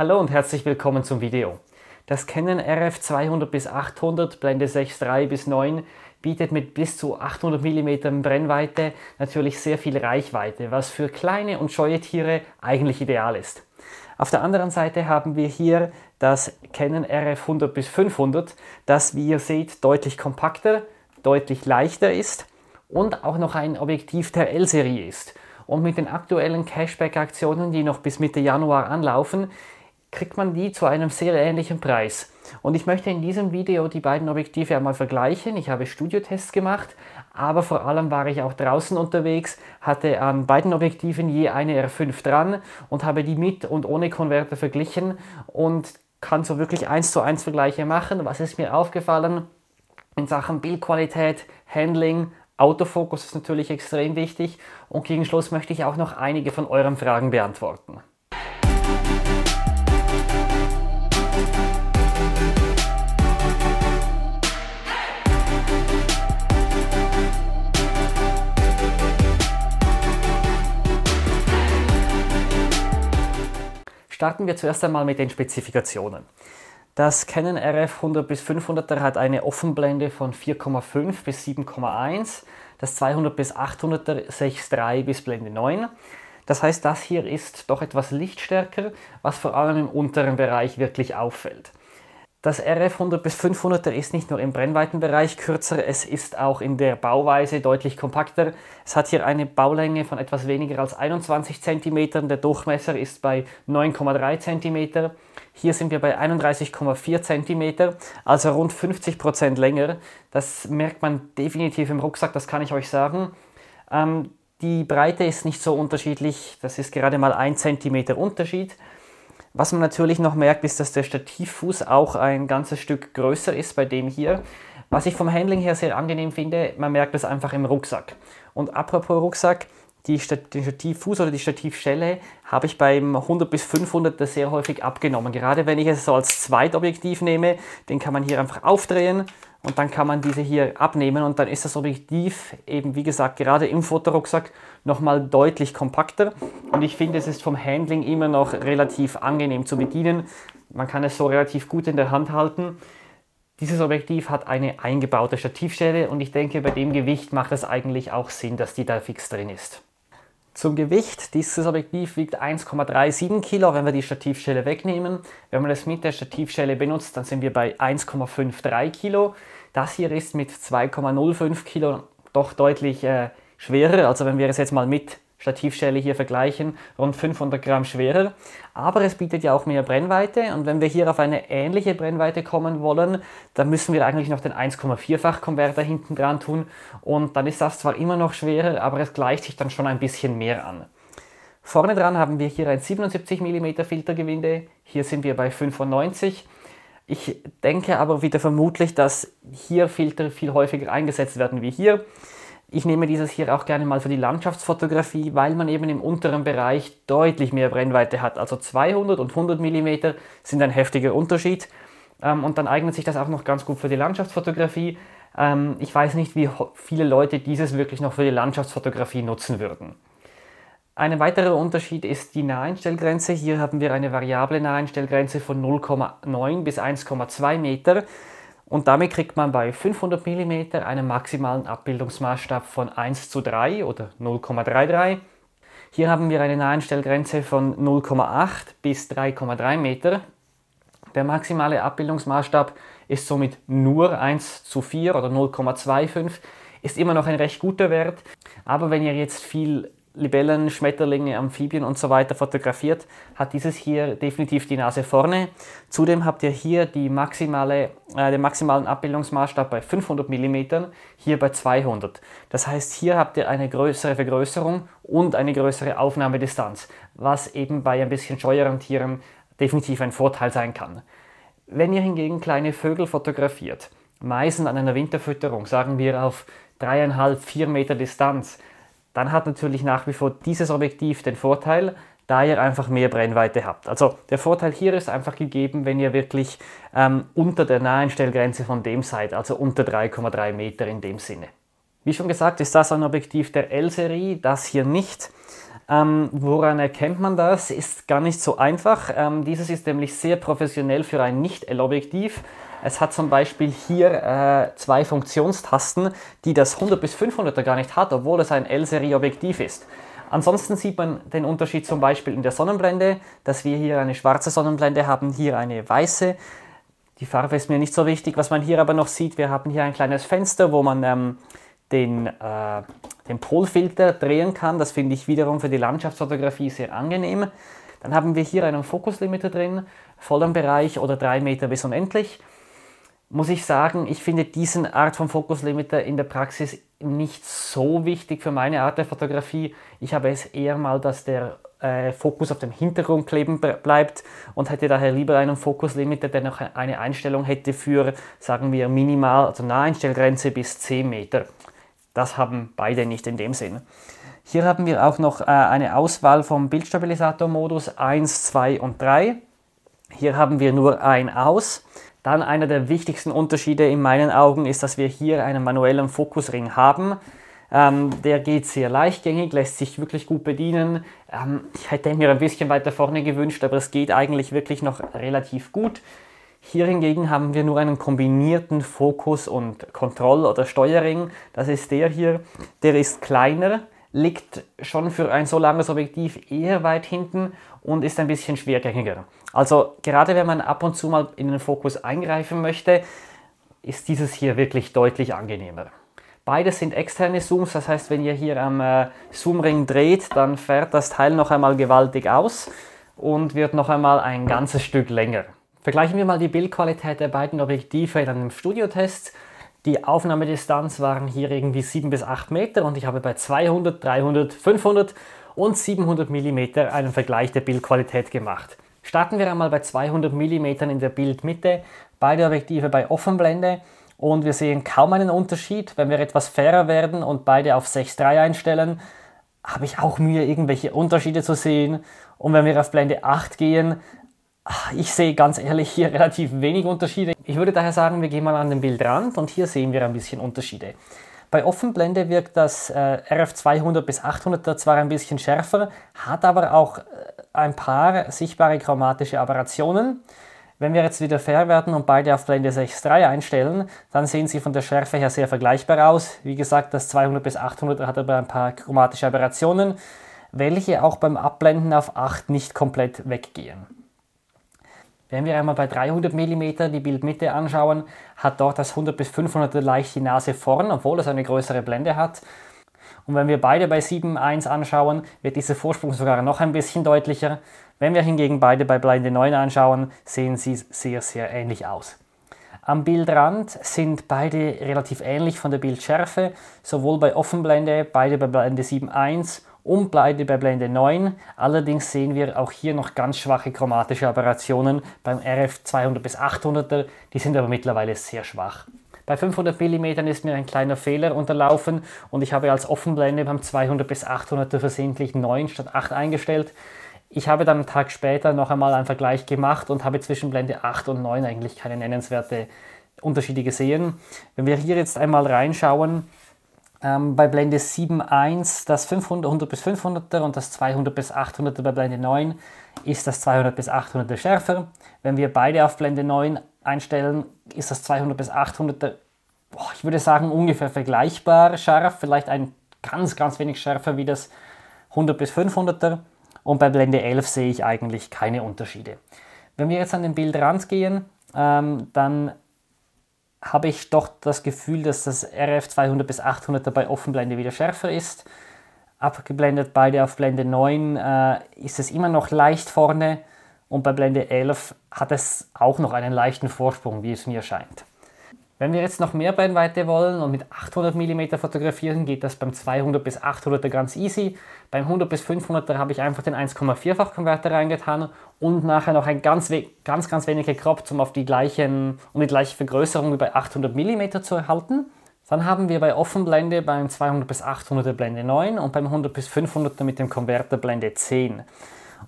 Hallo und herzlich willkommen zum Video. Das Canon RF 200-800 Blende 6,3-9 bietet mit bis zu 800 mm Brennweite natürlich sehr viel Reichweite, was für kleine und scheue Tiere eigentlich ideal ist. Auf der anderen Seite haben wir hier das Canon RF 100-500, das, wie ihr seht, deutlich kompakter, deutlich leichter ist und auch noch ein Objektiv der L-Serie ist. Und mit den aktuellen Cashback-Aktionen, die noch bis Mitte Januar anlaufen, kriegt man die zu einem sehr ähnlichen Preis. Und ich möchte in diesem Video die beiden Objektive einmal vergleichen. Ich habe Studiotests gemacht, aber vor allem war ich auch draußen unterwegs, hatte an beiden Objektiven je eine R5 dran und habe die mit und ohne Konverter verglichen und kann so wirklich 1:1 Vergleiche machen. Was ist mir aufgefallen in Sachen Bildqualität, Handling, Autofokus ist natürlich extrem wichtig und gegen Schluss möchte ich auch noch einige von euren Fragen beantworten. Starten wir zuerst einmal mit den Spezifikationen. Das Canon RF 100-500er hat eine Offenblende von 4,5 bis 7,1, das 200-800er 6,3 bis Blende 9. Das heißt, das hier ist doch etwas lichtstärker, was vor allem im unteren Bereich wirklich auffällt. Das RF 100-500er ist nicht nur im Brennweitenbereich kürzer, es ist auch in der Bauweise deutlich kompakter. Es hat hier eine Baulänge von etwas weniger als 21 cm, der Durchmesser ist bei 9,3 cm. Hier sind wir bei 31,4 cm, also rund 50% länger. Das merkt man definitiv im Rucksack, das kann ich euch sagen. Die Breite ist nicht so unterschiedlich, das ist gerade mal 1 cm Unterschied. Was man natürlich noch merkt, ist, dass der Stativfuß auch ein ganzes Stück größer ist bei dem hier. Was ich vom Handling her sehr angenehm finde, man merkt es einfach im Rucksack. Und apropos Rucksack, den Stativfuß oder die Stativstelle habe ich beim 100-500er sehr häufig abgenommen. Gerade wenn ich es so als Zweitobjektiv nehme, den kann man hier einfach aufdrehen und dann kann man diese hier abnehmen und dann ist das Objektiv eben, wie gesagt, gerade im Fotorucksack nochmal deutlich kompakter. Und ich finde, es ist vom Handling immer noch relativ angenehm zu bedienen. Man kann es so relativ gut in der Hand halten. Dieses Objektiv hat eine eingebaute Stativstelle und ich denke, bei dem Gewicht macht es eigentlich auch Sinn, dass die da fix drin ist. Zum Gewicht, dieses Objektiv wiegt 1,37 Kilo, wenn wir die Stativstelle wegnehmen. Wenn man das mit der Stativstelle benutzt, dann sind wir bei 1,53 Kilo. Das hier ist mit 2,05 Kilo doch deutlich schwerer. Also wenn wir es jetzt mal mit Stativstelle hier vergleichen, rund 500 Gramm schwerer. Aber es bietet ja auch mehr Brennweite und wenn wir hier auf eine ähnliche Brennweite kommen wollen, dann müssen wir eigentlich noch den 1,4-fach Konverter hinten dran tun und dann ist das zwar immer noch schwerer, aber es gleicht sich dann schon ein bisschen mehr an. Vorne dran haben wir hier ein 77 mm Filtergewinde, hier sind wir bei 95 mm. Ich denke aber wieder vermutlich, dass hier Filter viel häufiger eingesetzt werden wie hier. Ich nehme dieses hier auch gerne mal für die Landschaftsfotografie, weil man eben im unteren Bereich deutlich mehr Brennweite hat. Also 200 und 100 mm sind ein heftiger Unterschied. Und dann eignet sich das auch noch ganz gut für die Landschaftsfotografie. Ich weiß nicht, wie viele Leute dieses wirklich noch für die Landschaftsfotografie nutzen würden. Ein weiterer Unterschied ist die Naheinstellgrenze. Hier haben wir eine variable Naheinstellgrenze von 0,9 bis 1,2 Meter. Und damit kriegt man bei 500 mm einen maximalen Abbildungsmaßstab von 1:3 oder 0,33. Hier haben wir eine Naheinstellgrenze von 0,8 bis 3,3 Meter. Der maximale Abbildungsmaßstab ist somit nur 1:4 oder 0,25. Ist immer noch ein recht guter Wert, aber wenn ihr jetzt viel Libellen, Schmetterlinge, Amphibien und so weiter fotografiert, hat dieses hier definitiv die Nase vorne. Zudem habt ihr hier den maximalen Abbildungsmaßstab bei 500 mm, hier bei 200. Das heißt, hier habt ihr eine größere Vergrößerung und eine größere Aufnahmedistanz, was eben bei ein bisschen scheueren Tieren definitiv ein Vorteil sein kann. Wenn ihr hingegen kleine Vögel fotografiert, Meisen an einer Winterfütterung, sagen wir auf 3,5-4 Meter Distanz, dann hat natürlich nach wie vor dieses Objektiv den Vorteil, da ihr einfach mehr Brennweite habt. Also der Vorteil hier ist einfach gegeben, wenn ihr wirklich unter der Naheinstellgrenze von dem seid, also unter 3,3 Meter in dem Sinne. Wie schon gesagt, ist das ein Objektiv der L-Serie, das hier nicht. Woran erkennt man das? Ist gar nicht so einfach. Dieses ist nämlich sehr professionell für ein Nicht-L-Objektiv. Es hat zum Beispiel hier zwei Funktionstasten, die das 100 bis 500er gar nicht hat, obwohl es ein L-Serie Objektiv ist. Ansonsten sieht man den Unterschied zum Beispiel in der Sonnenblende, dass wir hier eine schwarze Sonnenblende haben, hier eine weiße. Die Farbe ist mir nicht so wichtig. Was man hier aber noch sieht, wir haben hier ein kleines Fenster, wo man den Polfilter drehen kann. Das finde ich wiederum für die Landschaftsfotografie sehr angenehm. Dann haben wir hier einen Fokuslimiter drin, vollen Bereich oder 3 Meter bis unendlich. Muss ich sagen, ich finde diesen Art von Fokuslimiter in der Praxis nicht so wichtig für meine Art der Fotografie. Ich habe es eher mal, dass der Fokus auf dem Hintergrund kleben bleibt und hätte daher lieber einen Fokuslimiter, der noch eine Einstellung hätte für, sagen wir, minimal, also Naheinstellgrenze bis 10 Meter. Das haben beide nicht in dem Sinn. Hier haben wir auch noch eine Auswahl vom Bildstabilisator-Modus 1, 2 und 3. Hier haben wir nur ein Aus. Dann einer der wichtigsten Unterschiede in meinen Augen ist, dass wir hier einen manuellen Fokusring haben. Der geht sehr leichtgängig, lässt sich wirklich gut bedienen. Ich hätte mir ein bisschen weiter vorne gewünscht, aber es geht eigentlich wirklich noch relativ gut. Hier hingegen haben wir nur einen kombinierten Fokus- und Kontroll- oder Steuerring. Das ist der hier, der ist kleiner, liegt schon für ein so langes Objektiv eher weit hinten und ist ein bisschen schwergängiger. Also gerade wenn man ab und zu mal in den Fokus eingreifen möchte, ist dieses hier wirklich deutlich angenehmer. Beides sind externe Zooms, das heißt, wenn ihr hier am Zoomring dreht, dann fährt das Teil noch einmal gewaltig aus und wird noch einmal ein ganzes Stück länger. Vergleichen wir mal die Bildqualität der beiden Objektive in einem Studiotest. Die Aufnahmedistanz waren hier irgendwie 7 bis 8 Meter und ich habe bei 200, 300, 500 und 700 mm einen Vergleich der Bildqualität gemacht. Starten wir einmal bei 200 mm in der Bildmitte, beide Objektive bei Offenblende und wir sehen kaum einen Unterschied. Wenn wir etwas fairer werden und beide auf 6.3 einstellen, habe ich auch Mühe, irgendwelche Unterschiede zu sehen. Und wenn wir auf Blende 8 gehen, ich sehe ganz ehrlich hier relativ wenig Unterschiede. Ich würde daher sagen, wir gehen mal an den Bildrand und hier sehen wir ein bisschen Unterschiede. Bei Offenblende wirkt das RF 200-800 zwar ein bisschen schärfer, hat aber auch ein paar sichtbare chromatische Aberrationen. Wenn wir jetzt wieder fair werden und beide auf Blende 6.3 einstellen, dann sehen sie von der Schärfe her sehr vergleichbar aus. Wie gesagt, das 200-800 hat aber ein paar chromatische Aberrationen, welche auch beim Abblenden auf 8 nicht komplett weggehen. Wenn wir einmal bei 300 mm die Bildmitte anschauen, hat dort das 100 bis 500er leicht die Nase vorn, obwohl es eine größere Blende hat. Und wenn wir beide bei 7.1 anschauen, wird dieser Vorsprung sogar noch ein bisschen deutlicher. Wenn wir hingegen beide bei Blende 9 anschauen, sehen sie sehr, sehr ähnlich aus. Am Bildrand sind beide relativ ähnlich von der Bildschärfe, sowohl bei Offenblende, beide bei Blende 7.1 und beide bei Blende 9. Allerdings sehen wir auch hier noch ganz schwache chromatische Aberrationen beim RF 200-800er, die sind aber mittlerweile sehr schwach. Bei 500 mm ist mir ein kleiner Fehler unterlaufen und ich habe als Offenblende beim 200-800er versehentlich 9 statt 8 eingestellt. Ich habe dann einen Tag später noch einmal einen Vergleich gemacht und habe zwischen Blende 8 und 9 eigentlich keine nennenswerten Unterschiede gesehen. Wenn wir hier jetzt einmal reinschauen, bei Blende 7.1 das 100 bis 500er und das 200 bis 800er, bei Blende 9 ist das 200 bis 800er schärfer. Wenn wir beide auf Blende 9 einstellen, ist das 200 bis 800er, ich würde sagen, ungefähr vergleichbar scharf, vielleicht ein ganz wenig schärfer wie das 100 bis 500er und bei Blende 11 sehe ich eigentlich keine Unterschiede. Wenn wir jetzt an den Bildrand gehen, dann habe ich doch das Gefühl, dass das RF 200-800 bei Offenblende wieder schärfer ist. Abgeblendet beide auf Blende 9 ist es immer noch leicht vorne und bei Blende 11 hat es auch noch einen leichten Vorsprung, wie es mir scheint. Wenn wir jetzt noch mehr Brennweite wollen und mit 800 mm fotografieren, geht das beim 200-800er ganz easy. Beim 100-500er habe ich einfach den 1,4-fach Konverter reingetan und nachher noch ein ganz wenig gecroppt, um die gleiche Vergrößerung wie bei 800 mm zu erhalten. Dann haben wir bei Offenblende beim 200-800er Blende 9 und beim 100-500er mit dem Konverter Blende 10.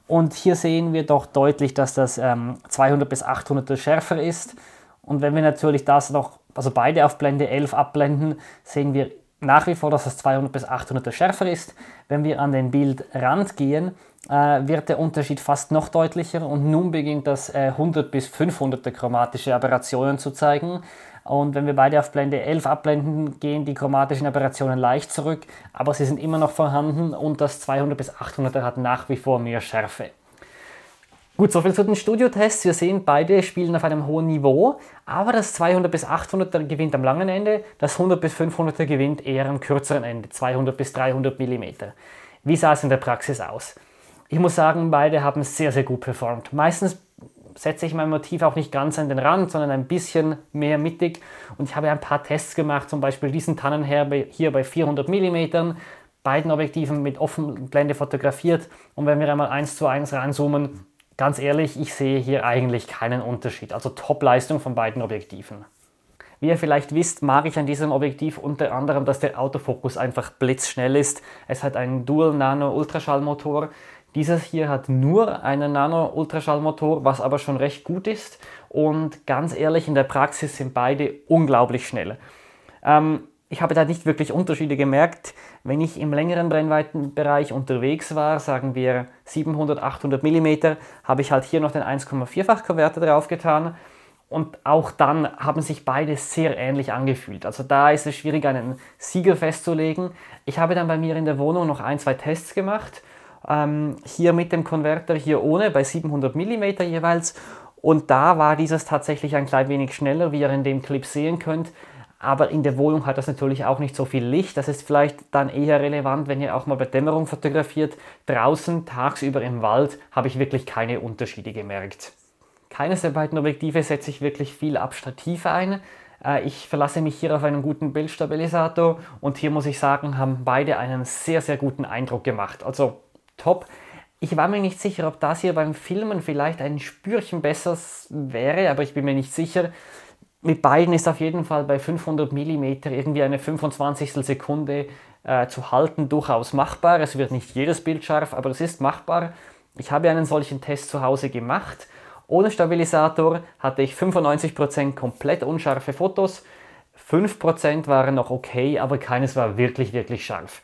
Und hier sehen wir doch deutlich, dass das 200-800er schärfer ist. Und wenn wir natürlich das noch, also beide auf Blende 11 abblenden, sehen wir nach wie vor, dass es 200 bis 800 schärfer ist. Wenn wir an den Bildrand gehen, wird der Unterschied fast noch deutlicher und nun beginnt das 100 bis 500 chromatische Aberrationen zu zeigen. Und wenn wir beide auf Blende 11 abblenden, gehen die chromatischen Aberrationen leicht zurück, aber sie sind immer noch vorhanden und das 200 bis 800 hat nach wie vor mehr Schärfe. Gut, soviel zu den Studiotests. Wir sehen, beide spielen auf einem hohen Niveau, aber das 200 bis 800 gewinnt am langen Ende, das 100 bis 500 gewinnt eher am kürzeren Ende, 200 bis 300 mm. Wie sah es in der Praxis aus? Ich muss sagen, beide haben sehr, sehr gut performt. Meistens setze ich mein Motiv auch nicht ganz an den Rand, sondern ein bisschen mehr mittig. Und ich habe ein paar Tests gemacht, zum Beispiel diesen Tannenherbe hier bei 400 mm, beiden Objektiven mit offener Blende fotografiert. Und wenn wir einmal 1:1 ranzoomen, ganz ehrlich, ich sehe hier eigentlich keinen Unterschied. Also Top-Leistung von beiden Objektiven. Wie ihr vielleicht wisst, mag ich an diesem Objektiv unter anderem, dass der Autofokus einfach blitzschnell ist. Es hat einen Dual-Nano-Ultraschallmotor. Dieses hier hat nur einen Nano-Ultraschallmotor, was aber schon recht gut ist. Und ganz ehrlich, in der Praxis sind beide unglaublich schnell. Ich habe da nicht wirklich Unterschiede gemerkt. Wenn ich im längeren Brennweitenbereich unterwegs war, sagen wir 700, 800 mm, habe ich halt hier noch den 1,4-fach Konverter drauf getan. Und auch dann haben sich beide sehr ähnlich angefühlt. Also da ist es schwierig, einen Sieger festzulegen. Ich habe dann bei mir in der Wohnung noch 1, 2 Tests gemacht. Hier mit dem Konverter, hier ohne, bei 700 mm jeweils. Und da war dieses tatsächlich ein klein wenig schneller, wie ihr in dem Clip sehen könnt. Aber in der Wohnung hat das natürlich auch nicht so viel Licht. Das ist vielleicht dann eher relevant, wenn ihr auch mal bei Dämmerung fotografiert. Draußen, tagsüber im Wald, habe ich wirklich keine Unterschiede gemerkt. Keines der beiden Objektive setze ich wirklich viel ab Stativ ein. Ich verlasse mich hier auf einen guten Bildstabilisator. Und hier muss ich sagen, haben beide einen sehr, sehr guten Eindruck gemacht. Also top. Ich war mir nicht sicher, ob das hier beim Filmen vielleicht ein Spürchen besser wäre, aber ich bin mir nicht sicher. Mit beiden ist auf jeden Fall bei 500 mm irgendwie eine 25. Sekunde zu halten durchaus machbar. Es wird nicht jedes Bild scharf, aber es ist machbar. Ich habe einen solchen Test zu Hause gemacht. Ohne Stabilisator hatte ich 95% komplett unscharfe Fotos. 5% waren noch okay, aber keines war wirklich, wirklich scharf.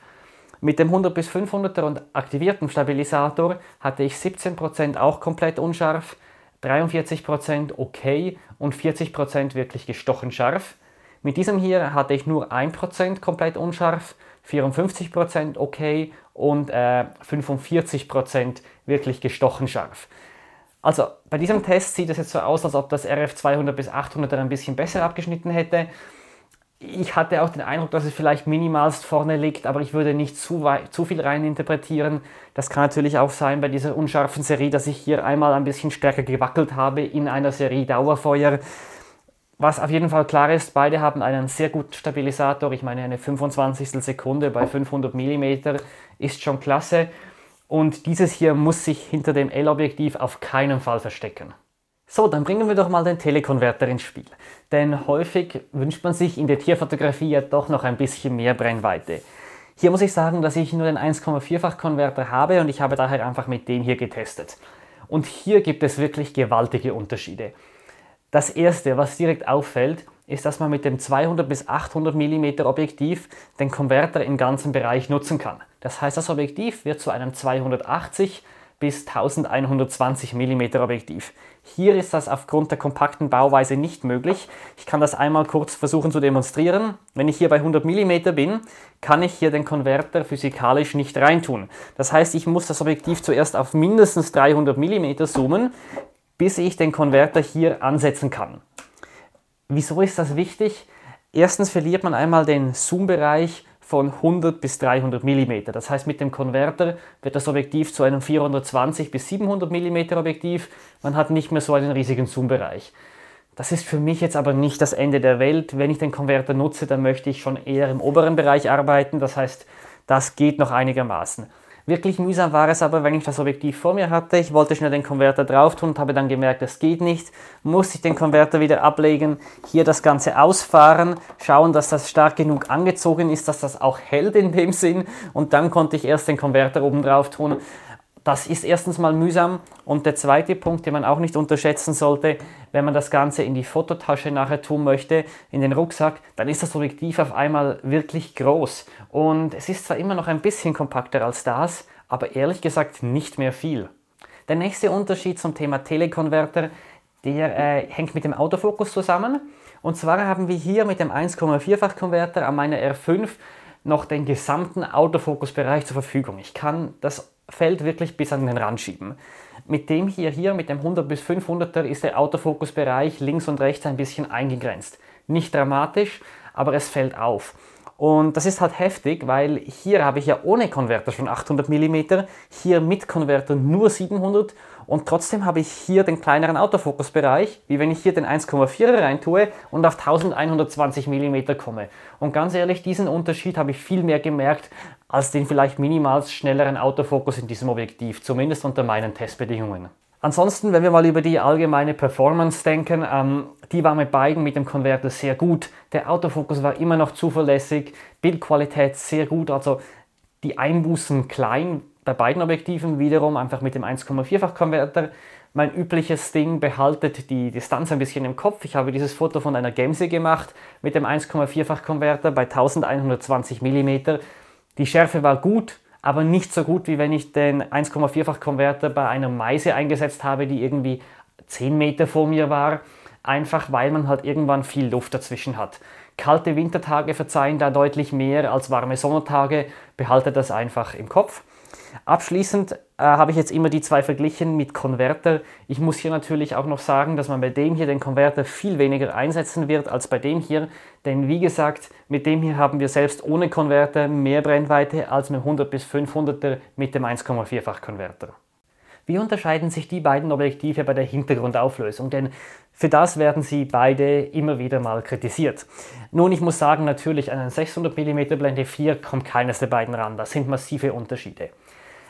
Mit dem 100 bis 500er und aktiviertem Stabilisator hatte ich 17% auch komplett unscharf, 43% okay und 40% wirklich gestochen scharf. Mit diesem hier hatte ich nur 1% komplett unscharf, 54% okay und 45% wirklich gestochen scharf. Also bei diesem Test sieht es jetzt so aus, als ob das RF 200 bis 800er ein bisschen besser abgeschnitten hätte. Ich hatte auch den Eindruck, dass es vielleicht minimalst vorne liegt, aber ich würde nicht zu viel rein interpretieren. Das kann natürlich auch sein bei dieser unscharfen Serie, dass ich hier einmal ein bisschen stärker gewackelt habe in einer Serie Dauerfeuer. Was auf jeden Fall klar ist, beide haben einen sehr guten Stabilisator. Ich meine, eine 25. Sekunde bei 500 mm ist schon klasse. Und dieses hier muss sich hinter dem L-Objektiv auf keinen Fall verstecken. So, dann bringen wir doch mal den Telekonverter ins Spiel. Denn häufig wünscht man sich in der Tierfotografie ja doch noch ein bisschen mehr Brennweite. Hier muss ich sagen, dass ich nur den 1,4-fach Konverter habe und ich habe daher einfach mit dem hier getestet. Und hier gibt es wirklich gewaltige Unterschiede. Das erste, was direkt auffällt, ist, dass man mit dem 200 bis 800 mm Objektiv den Konverter im ganzen Bereich nutzen kann. Das heißt, das Objektiv wird zu einem 280 bis 1120 mm Objektiv. Hier ist das aufgrund der kompakten Bauweise nicht möglich. Ich kann das einmal kurz versuchen zu demonstrieren. Wenn ich hier bei 100 mm bin, kann ich hier den Konverter physikalisch nicht reintun. Das heißt, ich muss das Objektiv zuerst auf mindestens 300 mm zoomen, bis ich den Konverter hier ansetzen kann. Wieso ist das wichtig? Erstens verliert man einmal den Zoombereich von 100 bis 300 mm. Das heißt, mit dem Konverter wird das Objektiv zu einem 420 bis 700 mm Objektiv. Man hat nicht mehr so einen riesigen Zoombereich. Das ist für mich jetzt aber nicht das Ende der Welt. Wenn ich den Konverter nutze, dann möchte ich schon eher im oberen Bereich arbeiten. Das heißt, das geht noch einigermaßen. Wirklich mühsam war es aber, wenn ich das Objektiv vor mir hatte. Ich wollte schnell den Konverter drauf tun und habe dann gemerkt, das geht nicht. Musste ich den Konverter wieder ablegen, hier das Ganze ausfahren, schauen, dass das stark genug angezogen ist, dass das auch hält in dem Sinn. Und dann konnte ich erst den Konverter oben drauf tun. Das ist erstens mal mühsam und der zweite Punkt, den man auch nicht unterschätzen sollte, wenn man das Ganze in die Fototasche nachher tun möchte, in den Rucksack, dann ist das Objektiv auf einmal wirklich groß. Und es ist zwar immer noch ein bisschen kompakter als das, aber ehrlich gesagt nicht mehr viel. Der nächste Unterschied zum Thema Telekonverter, der hängt mit dem Autofokus zusammen. Und zwar haben wir hier mit dem 1,4-fach-Konverter an meiner R5 noch den gesamten Autofokusbereich zur Verfügung. Ich kann das Feld wirklich bis an den Rand schieben. Mit dem hier mit dem 100 bis 500er, ist der Autofokusbereich links und rechts ein bisschen eingegrenzt. Nicht dramatisch, aber es fällt auf. Und das ist halt heftig, weil hier habe ich ja ohne Konverter schon 800 mm, hier mit Konverter nur 700 und trotzdem habe ich hier den kleineren Autofokusbereich, wie wenn ich hier den 1,4er rein tue und auf 1120 mm komme. Und ganz ehrlich, diesen Unterschied habe ich viel mehr gemerkt als den vielleicht minimal schnelleren Autofokus in diesem Objektiv, zumindest unter meinen Testbedingungen. Ansonsten, wenn wir mal über die allgemeine Performance denken, die war mit beiden, mit dem Konverter, sehr gut. Der Autofokus war immer noch zuverlässig, Bildqualität sehr gut, also die Einbußen klein bei beiden Objektiven, wiederum einfach mit dem 1,4-fach-Konverter. Mein übliches Ding, behaltet die Distanz ein bisschen im Kopf. Ich habe dieses Foto von einer Gemse gemacht mit dem 1,4-fach-Konverter bei 1120 mm. Die Schärfe war gut, aber nicht so gut, wie wenn ich den 1,4-fach-Konverter bei einer Meise eingesetzt habe, die irgendwie 10 Meter vor mir war, einfach weil man halt irgendwann viel Luft dazwischen hat. Kalte Wintertage verzeihen da deutlich mehr als warme Sommertage, behaltet das einfach im Kopf. Abschließend habe ich jetzt immer die zwei verglichen mit Konverter. Ich muss hier natürlich auch noch sagen, dass man bei dem hier den Konverter viel weniger einsetzen wird als bei dem hier. Denn wie gesagt, mit dem hier haben wir selbst ohne Konverter mehr Brennweite als mit dem 100 bis 500er mit dem 1,4-fach-Konverter. Wie unterscheiden sich die beiden Objektive bei der Hintergrundauflösung? Denn für das werden sie beide immer wieder mal kritisiert. Nun, ich muss sagen, natürlich an eine 600mm Blende 4 kommt keines der beiden ran. Das sind massive Unterschiede.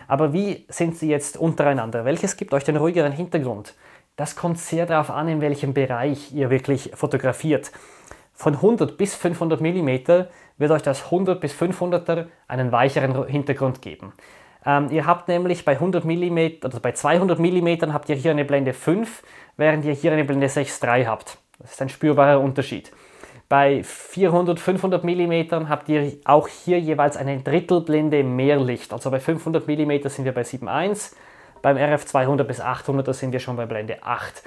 Aber wie sind sie jetzt untereinander? Welches gibt euch den ruhigeren Hintergrund? Das kommt sehr darauf an, in welchem Bereich ihr wirklich fotografiert. Von 100 bis 500 mm wird euch das 100 bis 500er einen weicheren Hintergrund geben. Ihr habt nämlich bei 100 mm, also bei 200 mm habt ihr hier eine Blende 5, während ihr hier eine Blende 6,3 habt. Das ist ein spürbarer Unterschied. Bei 400, 500 mm habt ihr auch hier jeweils eine Drittelblende mehr Licht. Also bei 500 mm sind wir bei 7,1, beim RF 200 bis 800 sind wir schon bei Blende 8.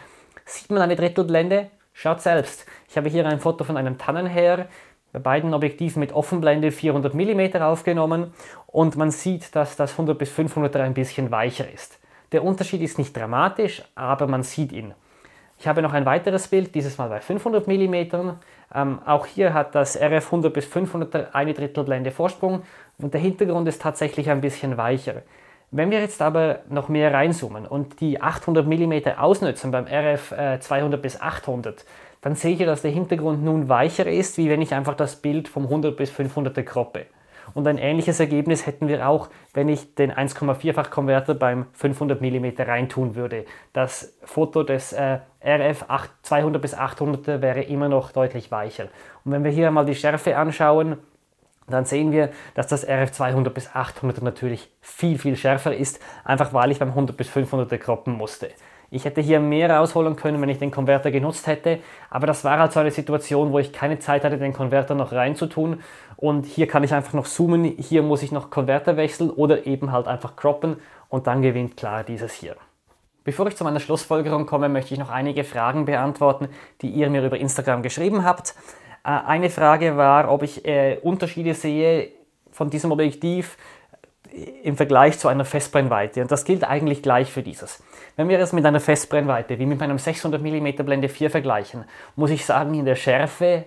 Sieht man eine Drittelblende? Schaut selbst. Ich habe hier ein Foto von einem Tannenhäher bei beiden Objektiven mit Offenblende 400 mm aufgenommen und man sieht, dass das 100 bis 500er ein bisschen weicher ist. Der Unterschied ist nicht dramatisch, aber man sieht ihn. Ich habe noch ein weiteres Bild, dieses Mal bei 500 mm. Auch hier hat das RF 100 bis 500er eine Drittelblende Vorsprung und der Hintergrund ist tatsächlich ein bisschen weicher. Wenn wir jetzt aber noch mehr reinzoomen und die 800 mm ausnutzen beim RF 200 bis 800, dann seht ihr, dass der Hintergrund nun weicher ist, wie wenn ich einfach das Bild vom 100 bis 500er kroppe. Und ein ähnliches Ergebnis hätten wir auch, wenn ich den 1,4-fach-Konverter beim 500 mm reintun würde. Das Foto des RF 200 bis 800er wäre immer noch deutlich weicher. Und wenn wir hier mal die Schärfe anschauen, dann sehen wir, dass das RF 200 bis 800 natürlich viel, viel schärfer ist, einfach weil ich beim 100 bis 500er kroppen musste. Ich hätte hier mehr rausholen können, wenn ich den Konverter genutzt hätte, aber das war halt so eine Situation, wo ich keine Zeit hatte, den Konverter noch reinzutun und hier kann ich einfach noch zoomen, hier muss ich noch Konverter wechseln oder eben halt einfach croppen und dann gewinnt klar dieses hier. Bevor ich zu meiner Schlussfolgerung komme, möchte ich noch einige Fragen beantworten, die ihr mir über Instagram geschrieben habt. Eine Frage war, ob ich Unterschiede sehe von diesem Objektiv im Vergleich zu einer Festbrennweite. Und das gilt eigentlich gleich für dieses. Wenn wir das mit einer Festbrennweite, wie mit meinem 600 mm Blende 4 vergleichen, muss ich sagen, in der Schärfe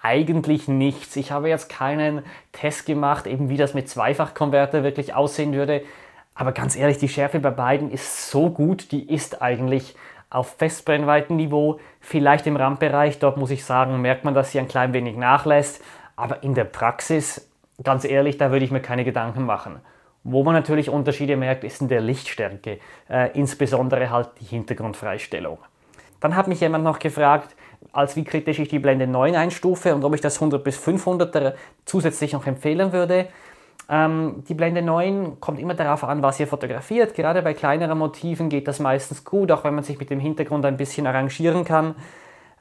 eigentlich nichts. Ich habe jetzt keinen Test gemacht, eben wie das mit Zweifachkonverter wirklich aussehen würde. Aber ganz ehrlich, die Schärfe bei beiden ist so gut, die ist eigentlich auf Festbrennweitenniveau, vielleicht im Randbereich, dort muss ich sagen, merkt man, dass sie ein klein wenig nachlässt. Aber in der Praxis, ganz ehrlich, da würde ich mir keine Gedanken machen. Wo man natürlich Unterschiede merkt, ist in der Lichtstärke, insbesondere halt die Hintergrundfreistellung. Dann hat mich jemand noch gefragt, wie kritisch ich die Blende 9 einstufe und ob ich das 100 bis 500er zusätzlich noch empfehlen würde. Die Blende 9 kommt immer darauf an, was ihr fotografiert. Gerade bei kleineren Motiven geht das meistens gut, auch wenn man sich mit dem Hintergrund ein bisschen arrangieren kann.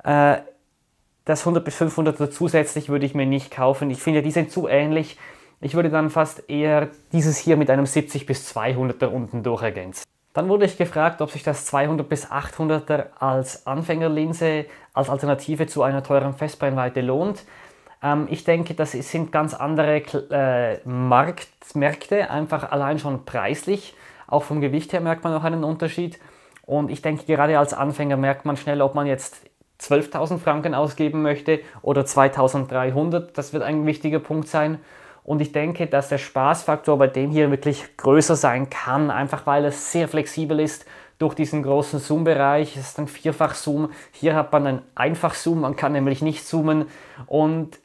Das 100 bis 500er zusätzlich würde ich mir nicht kaufen. Ich finde, die sind zu ähnlich. Ich würde dann fast eher dieses hier mit einem 70 bis 200er unten durch ergänzen. Dann wurde ich gefragt, ob sich das 200 bis 800er als Anfängerlinse, als Alternative zu einer teuren Festbrennweite lohnt. Ich denke, das sind ganz andere Märkte, einfach allein schon preislich. Auch vom Gewicht her merkt man auch einen Unterschied. Und ich denke, gerade als Anfänger merkt man schnell, ob man jetzt 12.000 Franken ausgeben möchte oder 2.300. Das wird ein wichtiger Punkt sein. Und ich denke, dass der Spaßfaktor bei dem hier wirklich größer sein kann, einfach weil es sehr flexibel ist durch diesen großen Zoom-Bereich. Es ist ein Vierfach-Zoom, hier hat man einen Einfach-Zoom, man kann nämlich nicht zoomen. Und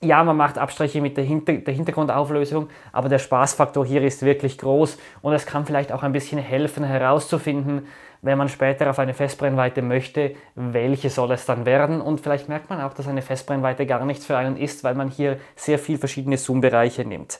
ja, man macht Abstriche mit der Hintergrundauflösung, aber der Spaßfaktor hier ist wirklich groß. Und es kann vielleicht auch ein bisschen helfen herauszufinden, wenn man später auf eine Festbrennweite möchte, welche soll es dann werden? Und vielleicht merkt man auch, dass eine Festbrennweite gar nichts für einen ist, weil man hier sehr viele verschiedene Zoom-Bereiche nimmt.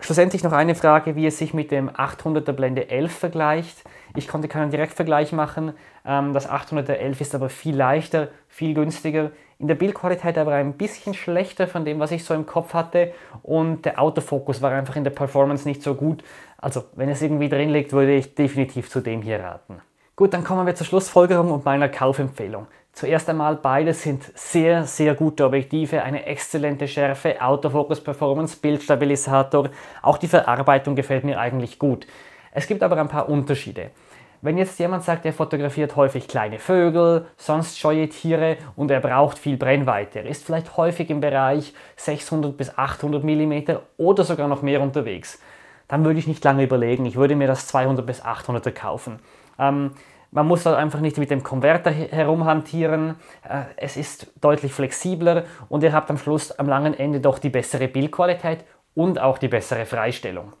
Schlussendlich noch eine Frage, wie es sich mit dem 800er Blende 11 vergleicht. Ich konnte keinen Direktvergleich machen. Das 800er 11 ist aber viel leichter, viel günstiger. In der Bildqualität aber ein bisschen schlechter von dem, was ich so im Kopf hatte. Und der Autofokus war einfach in der Performance nicht so gut. Also wenn es irgendwie drin liegt, würde ich definitiv zu dem hier raten. Gut, dann kommen wir zur Schlussfolgerung und meiner Kaufempfehlung. Zuerst einmal, beide sind sehr, sehr gute Objektive, eine exzellente Schärfe, Autofokus-Performance, Bildstabilisator, auch die Verarbeitung gefällt mir eigentlich gut. Es gibt aber ein paar Unterschiede. Wenn jetzt jemand sagt, er fotografiert häufig kleine Vögel, sonst scheue Tiere und er braucht viel Brennweite, er ist vielleicht häufig im Bereich 600 bis 800 mm oder sogar noch mehr unterwegs, dann würde ich nicht lange überlegen, ich würde mir das 200 bis 800er kaufen. Man muss halt einfach nicht mit dem Konverter herumhantieren, es ist deutlich flexibler und ihr habt am Schluss am langen Ende doch die bessere Bildqualität und auch die bessere Freistellung.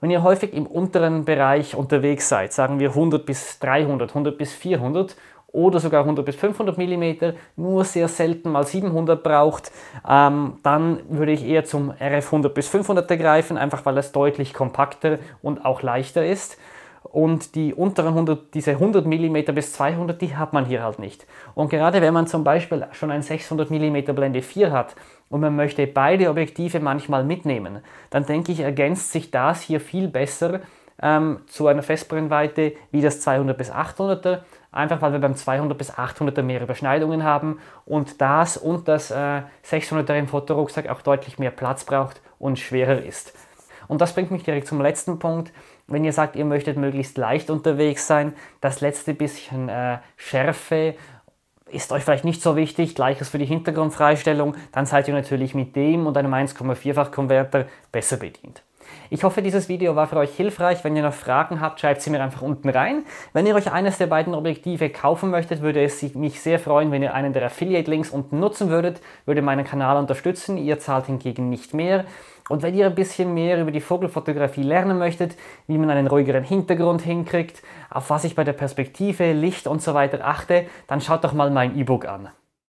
Wenn ihr häufig im unteren Bereich unterwegs seid, sagen wir 100 bis 300, 100 bis 400 oder sogar 100 bis 500 mm, nur sehr selten mal 700 braucht, dann würde ich eher zum RF 100 bis 500er greifen, einfach weil es deutlich kompakter und auch leichter ist. Und die unteren 100, diese 100 mm bis 200, die hat man hier halt nicht. Und gerade wenn man zum Beispiel schon ein 600 mm Blende 4 hat und man möchte beide Objektive manchmal mitnehmen, dann denke ich, ergänzt sich das hier viel besser zu einer Festbrennweite wie das 200 bis 800er, einfach weil wir beim 200 bis 800er mehr Überschneidungen haben und das 600er im Fotorucksack auch deutlich mehr Platz braucht und schwerer ist. Und das bringt mich direkt zum letzten Punkt. Wenn ihr sagt, ihr möchtet möglichst leicht unterwegs sein, das letzte bisschen Schärfe ist euch vielleicht nicht so wichtig, gleiches für die Hintergrundfreistellung, dann seid ihr natürlich mit dem und einem 1,4-fach Konverter besser bedient. Ich hoffe, dieses Video war für euch hilfreich. Wenn ihr noch Fragen habt, schreibt sie mir einfach unten rein. Wenn ihr euch eines der beiden Objektive kaufen möchtet, würde es mich sehr freuen, wenn ihr einen der Affiliate-Links unten nutzen würdet, würde meinen Kanal unterstützen, ihr zahlt hingegen nicht mehr. Und wenn ihr ein bisschen mehr über die Vogelfotografie lernen möchtet, wie man einen ruhigeren Hintergrund hinkriegt, auf was ich bei der Perspektive, Licht und so weiter achte, dann schaut doch mal mein E-Book an.